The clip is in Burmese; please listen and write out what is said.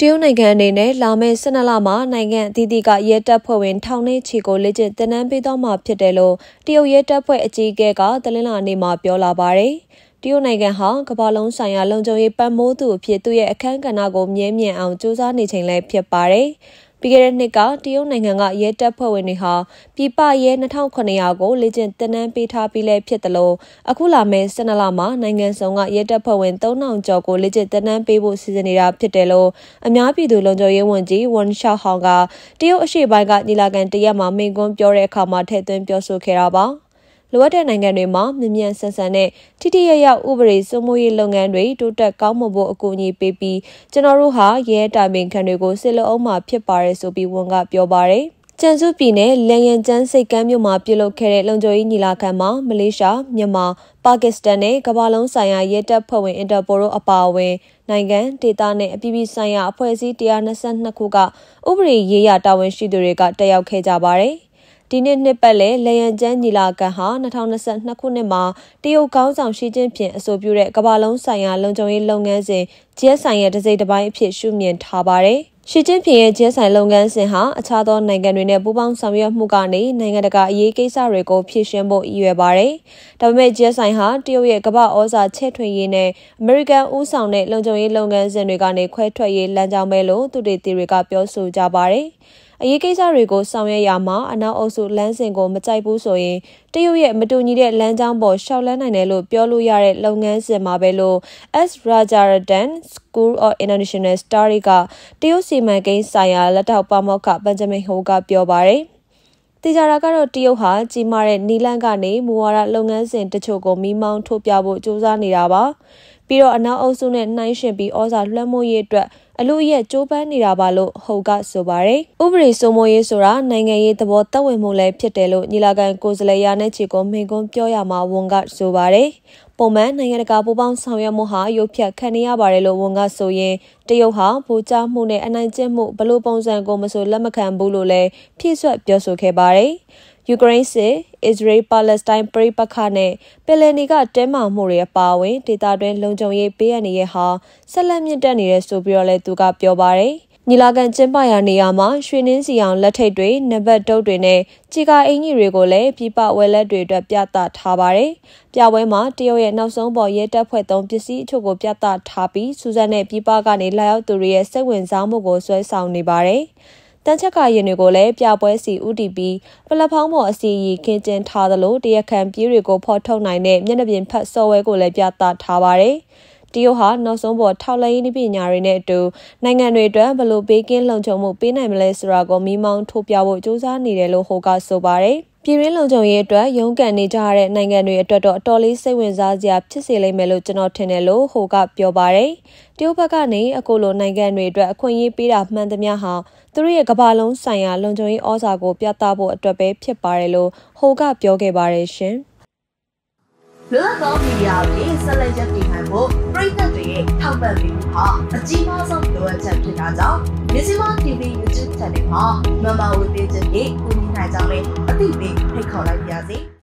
တရုတ်နိုင်ငံအနေနဲ့လာမယ့်12လမှာနိုင်ငံအသီးသီးကရဲတပ်ဖွဲ့ဝင်ထောင်နဲ့ချီကိုလက်ကျင့်တင်နန်းပေးသွားမှာဖြစ်တယ်လို့တရုတ်ရဲတပ်ဖွဲ့အကြီးအကဲကတနင်္လာနေ့မှာပြောလာပါတယ်။တရုတ်နိုင်ငံဟာကမ္ဘာလုံးဆိုင်ရာလုံခြုံရေးပံ့ပိုးသူအဖြစ်သူ့ရဲ့အခမ်းကဏ္ဍကိုမြဲမြံအောင်စူးစမ်းနေချိန်လည်းဖြစ်ပါတယ်။ပြီးခဲ့တဲ့နှစ်ကတရုတ်နိုင်ငံကရဲတပ်ဖွဲ့ဝင်တွေဟာပြည်ပရဲ2900ကိုလေ့ကျင့်သင်တန်းပေးထားပြီးလဲဖြစ်တယ်လို့အခုလာမယ့်12လမှာနိုင်ငံစုံကရဲတပ်ဖွဲ့ဝင်3000ကျော်ကိုလေ့ကျင့်သင်တန်းပေးဖို့စီစဉ်နေတာဖြစ်တယ်လို့အများပြည်သူလုံခြုံရေးဝန်ကြီးဝန်ရှောက်ဟောင်းကတရုတ်အရှေ့ပိုင်းကညီလာခံတရက်မှာမိန့်ခွန်းပြောတဲ့အခါမှာထည့်သွင်းပြောဆိုခဲ့တာပါလိုအပ်တဲ့နိုင်ငံတွေမှာမြန်မြန်ဆန်ဆန်နဲ့ထိထိရောက်ရောက်ဥပဒေစိုးမိုးရေးလုပ်ငန်းတွေတိုးတက်ကောင်းမွန်ဖို့အကူအညီပေးပြီးကျွန်တော်တို့ဟာရဲတိုင်ပင်ခံတွေကိုစစ်လုံးအောင်မှဖြစ်ပါတယ်ဆိုပြီးဝန်ကပြောပါတယ်။ကျန်စုပြည်နယ်လန်ယန်ကျန်းစိတ်ကမ်းမြို့မှာပြုလုပ်ခဲ့တဲ့လုံခြုံရေးညီလာခံမှာမလေးရှားမြန်မာပါကစ္စတန်နဲ့ကမ္ဘာလုံးဆိုင်ရာရဲတပ်ဖွဲ့ဝင်အင်တာပိုတို့အပါအဝင်နိုင်ငံဒေသနဲ့အပြည်ပြည်ဆိုင်ရာအဖွဲ့အစည်း122ခုကဥပဒေရေးရာတာဝန်ရှိသူတွေကတက်ရောက်ခဲ့ကြပါတယ်။ဒီနေ့နှစ်ပတ်လည်လန်ယန်ကျန်းညီလာခံဟာ2022ခုနှစ်မှာတရုတ်ကောင်းဆောင်ရှီကျင့်ဖျင်အဆိုပြုတဲ့ကမ္ဘာလုံးဆိုင်ရာလုံခြုံရေးလုပ်ငန်းစဉ်ဂျဲဆိုင်ရဲ့တစ်စိတ်တစ်ပိုင်းအဖြစ်ရှုမြင်ထားပါတယ်။ရှီကျင့်ဖျင်ရဲ့ဂျဲဆိုင်လုပ်ငန်းစဉ်ဟာအခြားသောနိုင်ငံတွေနဲ့ပူးပေါင်းဆောင်ရွက်မှုကနေနိုင်ငံတကာအရေးကိစ္စတွေကိုဖြည့်ရှင်းဖို့ရည်ရွယ်ပါတယ်။ဒါပေမဲ့ဂျဲဆိုင်ဟာတရုတ်ရဲ့ကမ္ဘာဩဇာချဲ့ထွင်ရေးနဲ့အမေရိကန်ဦးဆောင်တဲ့လုံခြုံရေးလုပ်ငန်းစဉ်တွေကနေခွဲထွက်ရေးလမ်းကြောင်းပဲလို့သူတွေကပြောဆိုကြပါတယ်။အရေးကိစ္စတွေကိုဆောင်ရွက်ရမှာအနောက်အုပ်စုလမ်းစဉ်ကိုမကြိုက်ဘူးဆိုရင်တရုတ်ရဲ့မတူညီတဲ့လမ်းကြောင်းပေါ်ရှောက်လန်းနိုင်တယ်လို့ပြောလို့ရတဲ့လုပ်ငန်းစဉ်မှာပဲလို့ S. Rajaratnam School of International Studies ကတရုတ်စီမံကိန်းဆိုင်ရာလက်ထောက်ပါမောက္ခBenjamin Hoကပြောပါတယ်။တေချာတာကတော့တရုတ်ဟာကြီးမားတဲ့နီလန်းကနေမူဝါဒလုပ်ငန်းစဉ်တချို့ကိုမိမောင်းထုတ်ပြဖို့ကြိုးစားနေတာပါ။ပြီးတော့အနောက်အုပ်စုနဲ့နှိုင်းယှဉ်ပြီးဩဇာလွှမ်းမိုးရေးအတွက်အလို့ရဲ့ကြိုးပမ်းနေတာပါလို့ဟုတ်ကဆိုပါတယ်။ဥပဒေစိုးမိုးရေးဆိုတာနိုင်ငံရေးသဘောတဝင်းမှုလည်းဖြစ်တယ်လို့ညီလာခံကိုယ်စားလှယ်ရာနဲ့ချီကိုမိန့်ခွန်းပြောရမှာဝန်ကဆိုပါတယ်။ပုံမှန်နိုင်ငံတကာပူးပေါင်းဆောင်ရွက်မှုဟာရုပ်ဖြတ်ခံရပါတယ်လို့ဝန်ကဆိုရင်တရုတ်ဟာဗိုလ်ချမှုနဲ့အနိုင်ကျင့်မှုဘလို့ပုံစံကိုမဆိုလက်မခံဘူးလို့လည်းဖြည့်ဆွတ်ပြောဆိုခဲ့ပါတယ်။ယူကရိန်းစစ်အစ္စရေးပါလက်စတိုင်းပြည်ပခါနဲ့ပယ်လယ်နီကတဲမာမှုတွေအပါအဝင်ဒေသတွင်းလုံခြုံရေးပေးအပ်နေရဟာဆက်လက်မြင့်တက်နေတယ်ဆိုပြီးတော့လည်းသူကပြောပါတယ်။ညီလာခံကျင်းပရာနေရာမှာရွှေနှင်းစီအောင်လက်ထိပ်တွေနံပါတ်တုပ်တွေနဲ့ချီကာအင်ကြီးတွေကိုလည်းပြပဝယ်လက်တွေအတွက်ပြသထားပါတယ်။ပြပွဲမှာတရုတ်ရဲ့နောက်ဆုံးပေါ်ရဲတပ်ဖွဲ့သုံးပစ္စည်းအချို့ကိုပြသထားပြီးစူဇန်နဲ့ပြပကနေလာရောက်သူတွေရဲ့စိတ်ဝင်စားမှုကိုဆွဲဆောင်နေပါတယ်။တန်ချက်ကရင်တွေကိုလည်းပြပွဲစီ UDP ပလက်ဖောင်းပေါ်အစီအရင်ခင်းကျင်းထားသလိုတရားခံပြေးတွေကိုဖော်ထုတ်နိုင်တဲ့မျက်နှာပြင်ဖတ်ဆော့ဝဲကိုလည်းပြသထားပါတယ်။တရုတ်ဟာနောက်ဆုံးပေါ်ထောက်လှမ်းရေးပညာတွေနဲ့အတူနိုင်ငံတွေအတွက်ဘလို့ဘေးကင်းလုံခြုံမှုပေးနိုင်မလဲဆိုတာကိုမိမောင်းထုတ်ပြဖို့ကြိုးစားနေတယ်လို့ဟိုကဆိုပါတယ်။ပြည်ရင်းလုံခြုံရေးအတွက်ရုန်းကန်နေကြတဲ့နိုင်ငံတွေအတွက်တော့အတော်လေးစိတ်ဝင်စားစရာဖြစ်စေလိမ့်မယ်လို့ကျွန်တော်ထင်တယ်လို့ဟိုကပြောပါတယ်။တရုတ်ဘက်ကနေအခုလိုနိုင်ငံတွေအတွက်အခွင့်အရေးပေးတာမှန်သမျှဟာသူတို့ရဲ့ကမ္ဘာလုံးဆိုင်ရာလုံခြုံရေးဩဇာကိုပြသဖို့အတွက်ပဲဖြစ်ပါတယ်လို့ဟိုကပြောခဲ့ပါတယ်ရှင်။လွတ်သောမီဒီယာပြင်ဆက်လက်ရပ်တည်နိုင်ဖို့ပရိသတ်တွေရဲ့ထောက်ပံ့ပေးမှုဟာအကြီးမားဆုံးလိုအပ်ချက်ဖြစ်တာကြောင့် Mizima TV YouTube Channel မှာမမဝေပေးခြင်းနဲ့ကိုယ်နိုင်ကြမယ်အသိပေးဖိတ်ခေါ်လိုက်ပါရစေ။